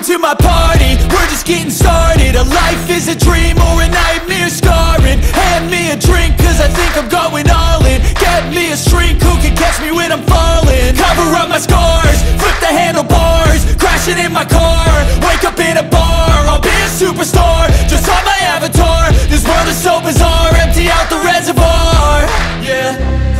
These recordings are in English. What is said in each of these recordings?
Welcome to my party, we're just getting started. A life is a dream or a nightmare scarring. Hand me a drink, cause I think I'm going all in. Get me a shrink who can catch me when I'm falling. Cover up my scars, flip the handlebars. Crashing in my car, wake up in a bar. I'll be a superstar, just on my avatar. This world is so bizarre, empty out the reservoir. Yeah,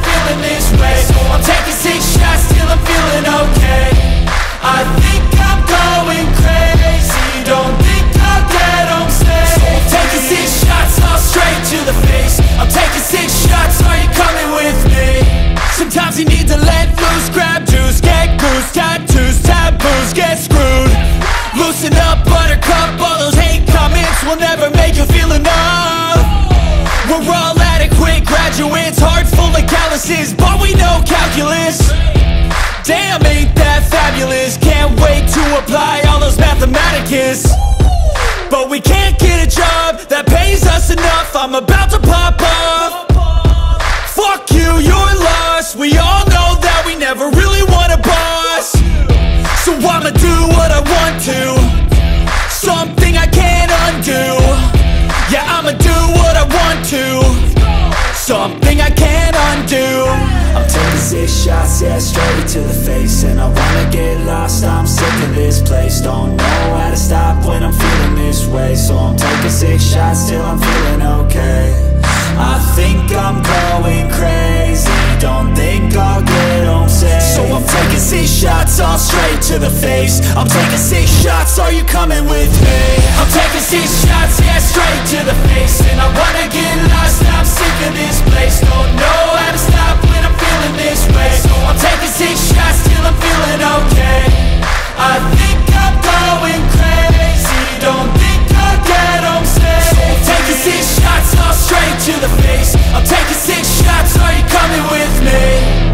feeling this way. So I'm taking 6 shots till I'm feeling okay. I think I'm going crazy, don't think I'll get home safe. So I'm taking 6 shots, all straight to the face. I'm taking 6 shots, are you coming with me? Sometimes you need to let loose, grab juice, get goose. Tattoos, taboos, get screwed. Loosen up, buttercup, all those hate comments will never make you feel enough. We're all adequate graduates, heart full of calluses, but we know calculus. Damn, ain't that fabulous. Can't wait to apply all those mathematicus. But we can't get a job that pays us enough. I'm about to pop off. Fuck you, you're lost. We all know that we never really want a boss. So I'ma do what I want to, something I can't undo. Yeah, I'ma do what I want to, something I can't undo. I'm taking 6 shots, yeah, straight to the face. And I wanna get lost, I'm sick of this place. Don't know how to stop when I'm feeling this way. So I'm taking 6 shots till I'm feeling okay. I think I'm going crazy, don't think I'll get home safe. So I'm taking 6 shots, all straight to the face. I'm taking 6 shots, are you coming with me? I'm taking 6 shots, yeah, straight to the face. And I wanna get lost, I'm sick of this place. Don't know how to stop when I'm feeling this way. So I'm taking 6 shots till I'm feeling okay. I think I'm going crazy, don't think I'll get home safe. So I'm taking 6 shots, all straight to the face. I'm taking 6 shots, are you coming with me?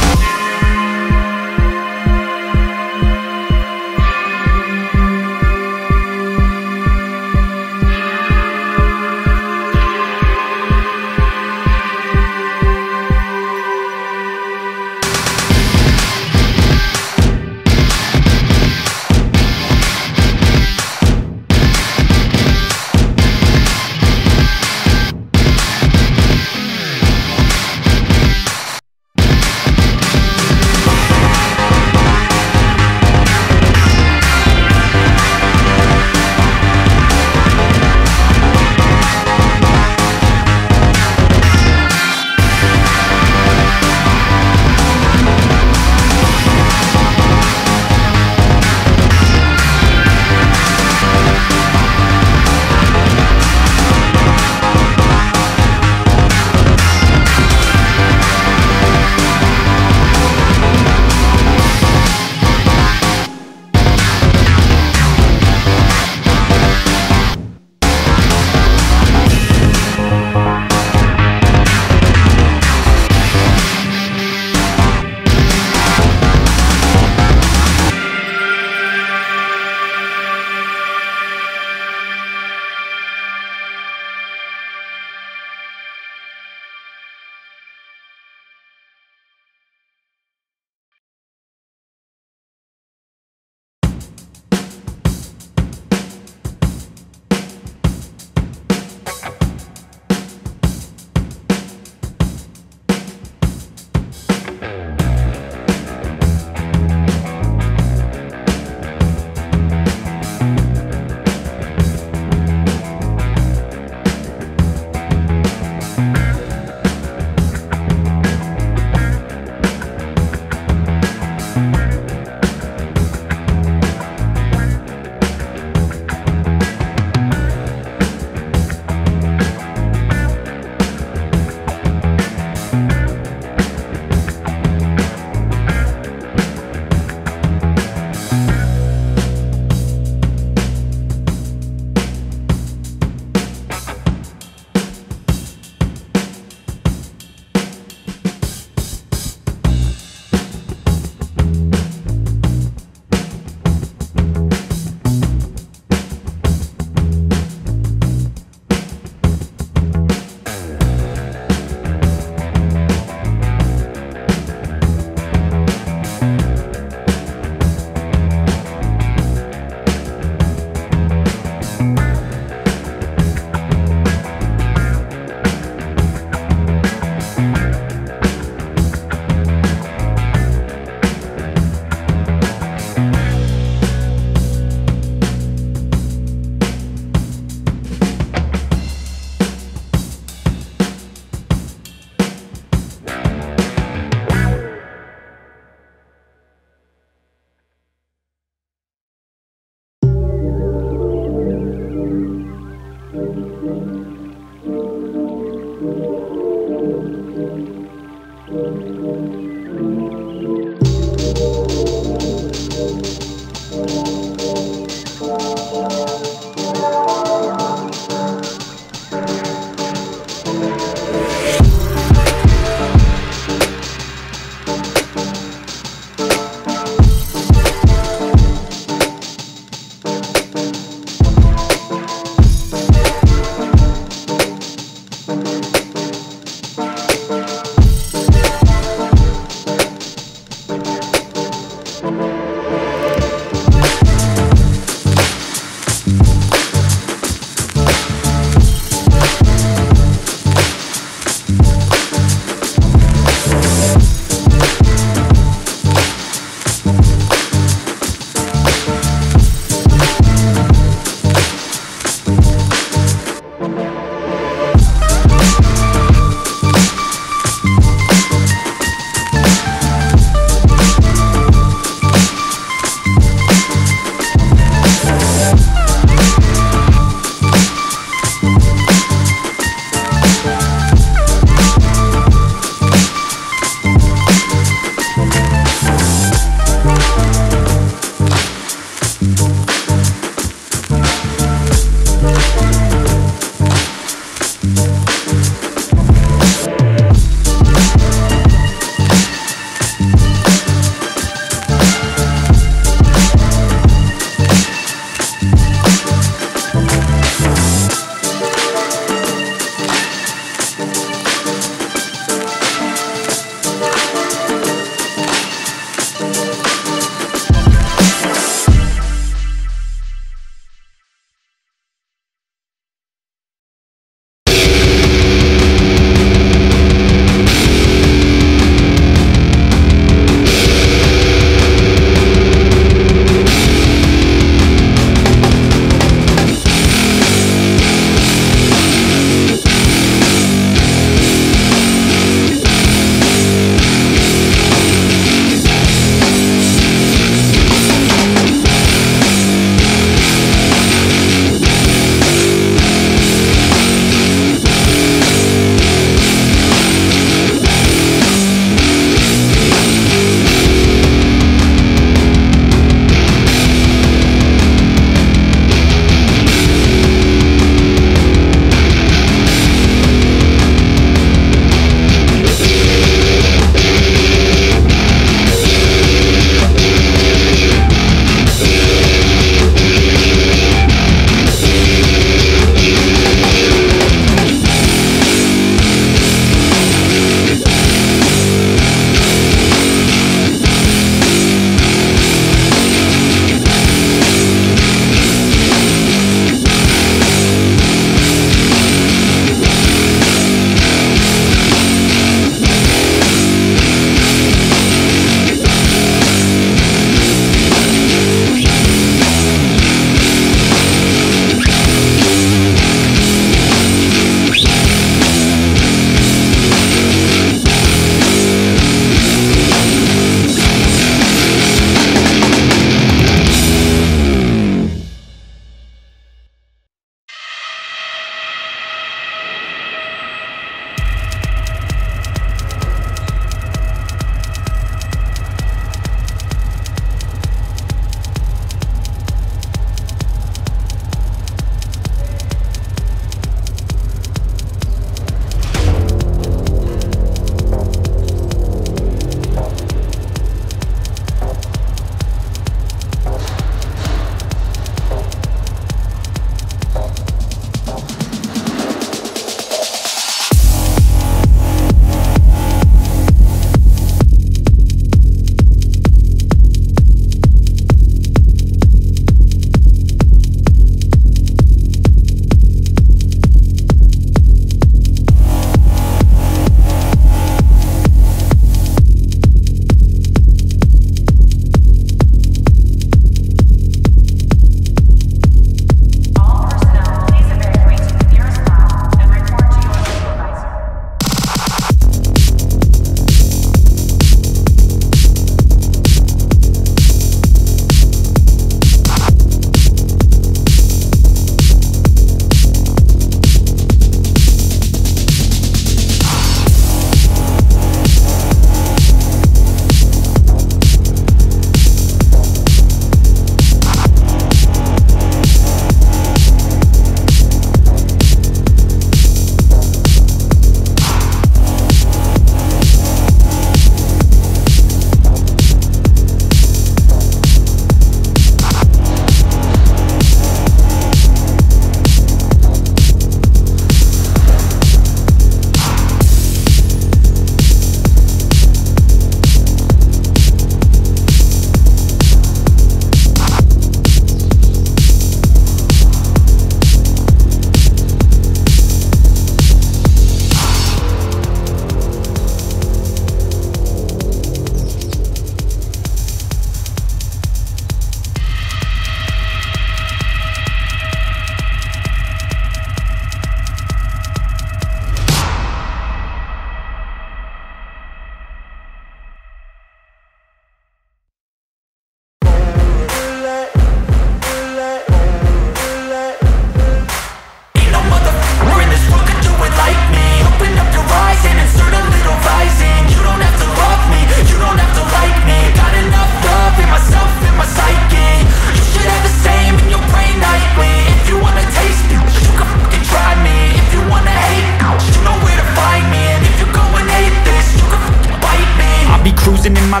my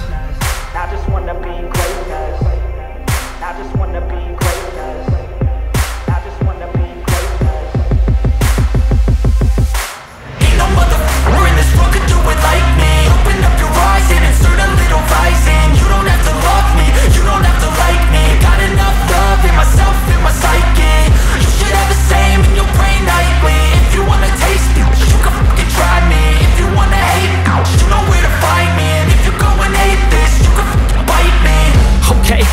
I just wanna be greatness. I just wanna be greatness. I just wanna be greatness. Ain't no motherfucker in this world could do it like me. Open up your eyes and insert a little vice in. You don't have to love me, you don't have to like me. Got enough love in myself, in my psyche. You should have the same in your brain nightly. If you wanna taste me, you can fucking try me. If you wanna hate me, you know where to find me. And if you go and hate this, you can fucking bite me. Okay,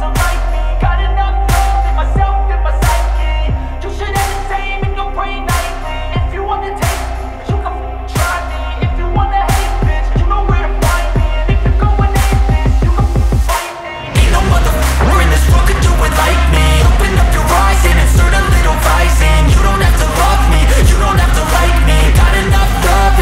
to like me, got enough love.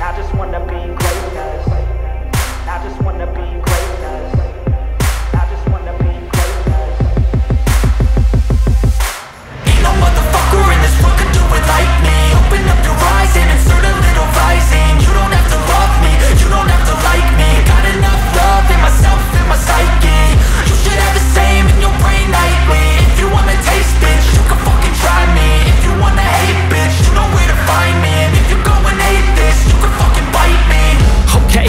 I just wanna be greatness. I just wanna be greatness. I just wanna be greatness. Ain't no motherfucker in this world could do it like me. Open up your eyes and insert a little vice in. You don't have to love me, you don't have to like me. Got enough love in myself and my psyche. You should have the same in your brain nightly. If you wanna taste bitch, you can fucking try me. If you wanna hate bitch, you know where to find me. And if you go and hate this, you can fucking bite me. Okay,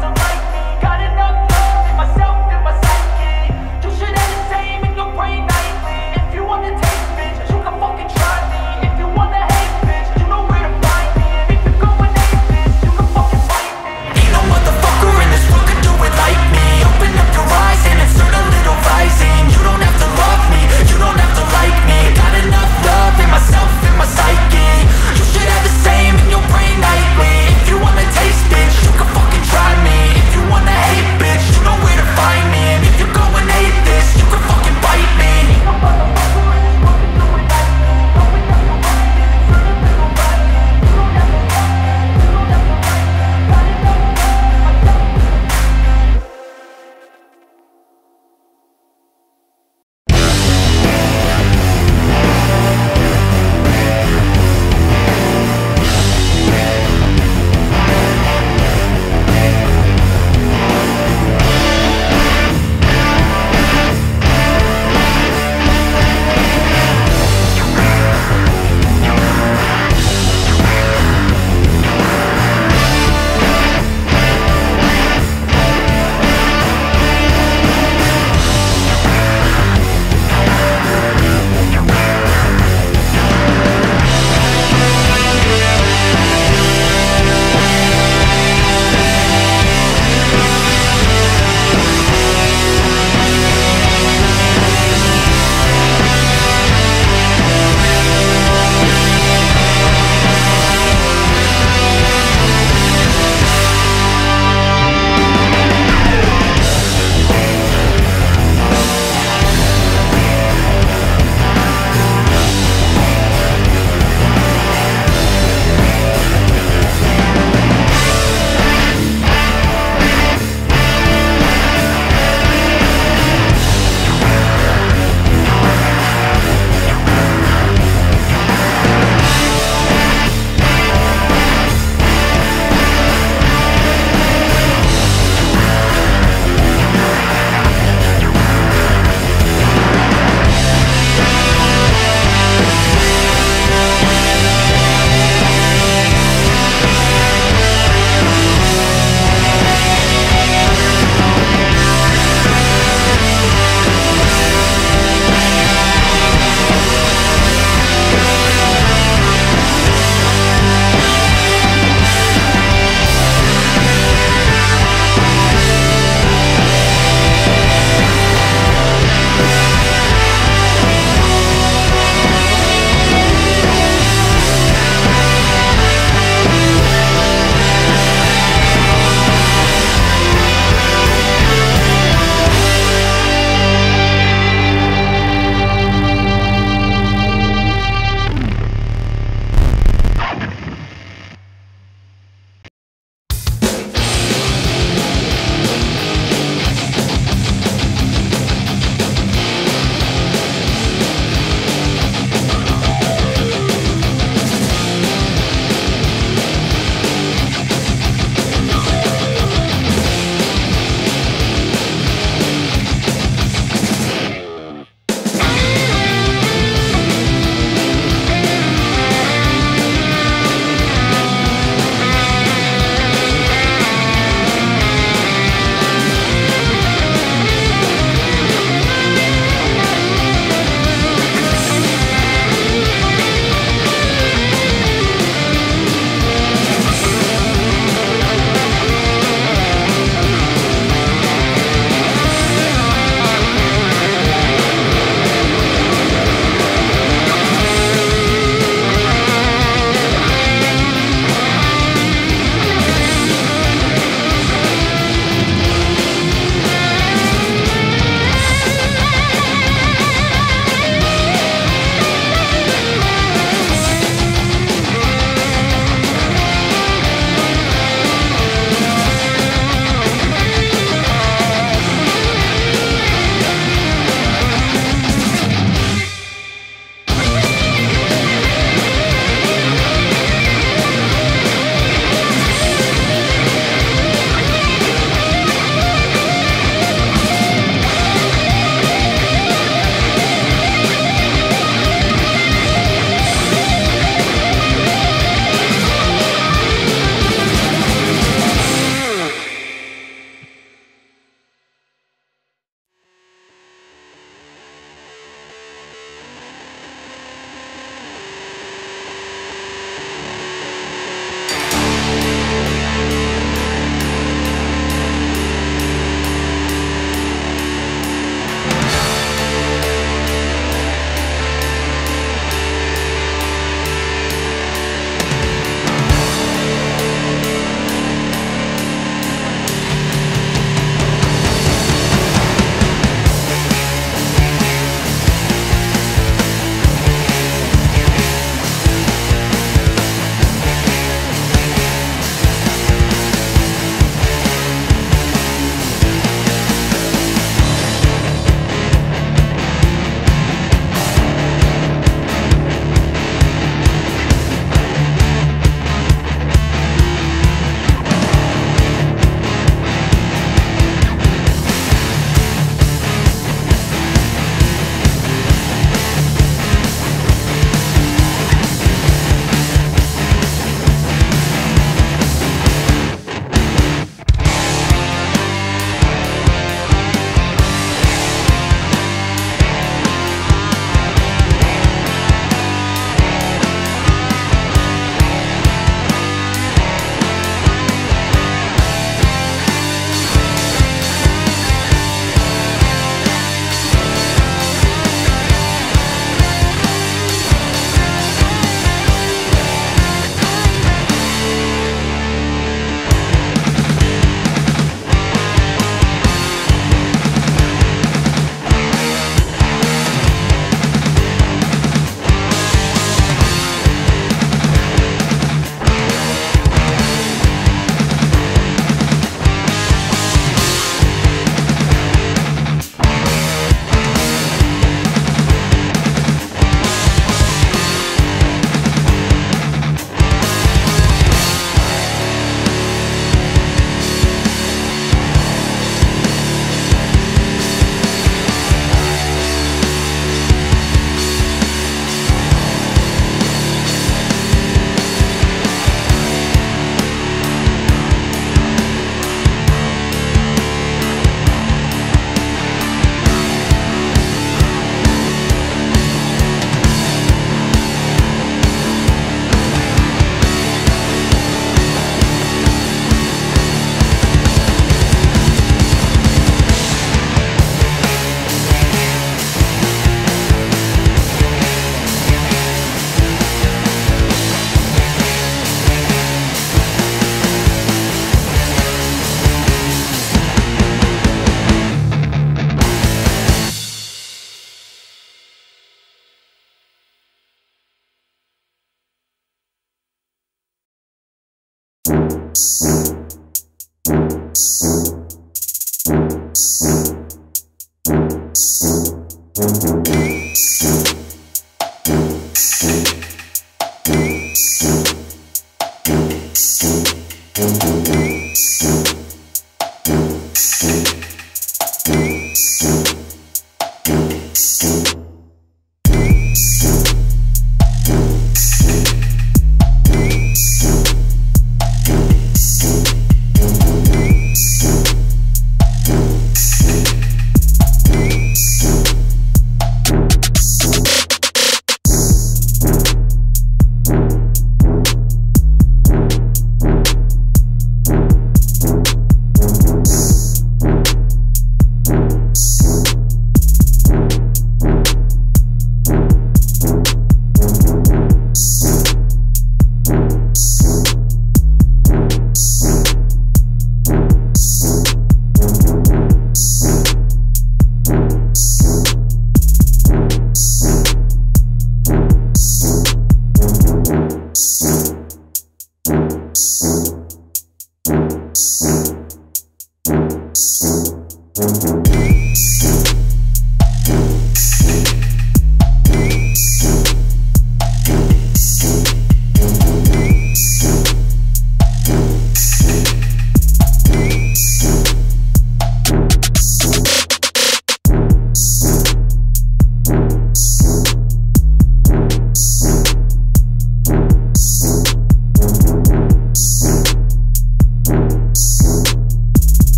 to like me, got enough love in my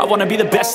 I wanna be the best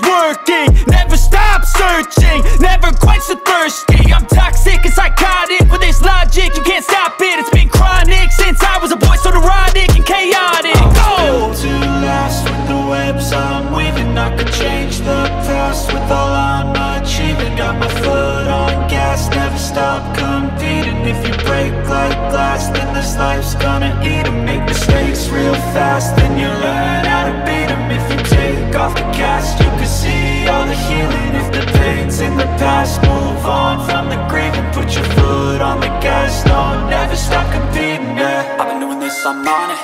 working. Never stop searching, never quench the thirsty. I'm toxic and psychotic, with this logic you can't stop it. It's been chronic since I was a boy, so neurotic and chaotic. I was built to last with the webs I'm weaving. I could change the past with all I'm achieving. Got my foot on gas, never stop competing. If you break like glass, then this life's gonna eat 'em. Make mistakes real fast, then you learn how to beat 'em. If you take off the cast, you can see all the healing. If the pain's in the past, move on from the grieving. Put your foot on the gas, no, never stop competing, yeah. I've been doing this, I'm on it,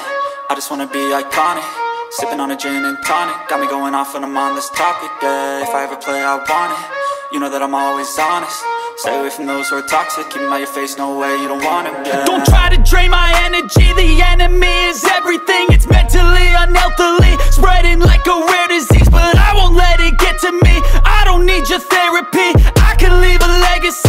I just wanna be iconic. Sipping on a gin and tonic, got me going off when I'm on this topic, yeah. If I ever play, I want it, you know that I'm always honest. Stay away from those who are toxic, keep them out your face, no way, you don't want them, yeah. Don't try to drain my energy, the enemy is everything. It's mentally, unhealthily, spreading like a rare disease. But I won't let it get to me, I don't need your therapy. I can leave a legacy.